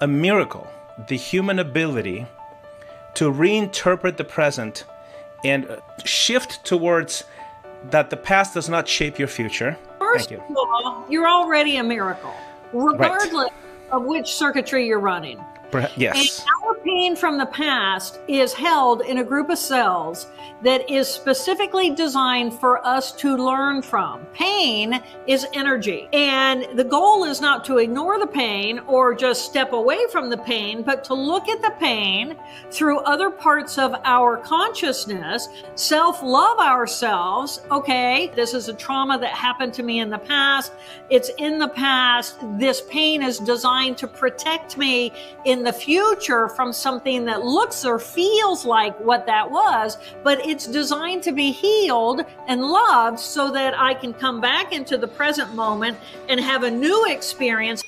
a miracle, the human ability to reinterpret the present and shift towards that the past does not shape your future. First of all, you're already a miracle, regardless of which circuitry you're running. Yes. And our pain from the past is held in a group of cells that is specifically designed for us to learn from. Pain is energy. And the goal is not to ignore the pain or just step away from the pain, but to look at the pain through other parts of our consciousness, self-love ourselves. Okay, this is a trauma that happened to me in the past. It's in the past. This pain is designed to protect me in the future from something that looks or feels like what that was, but it's designed to be healed and loved so that I can come back into the present moment and have a new experience.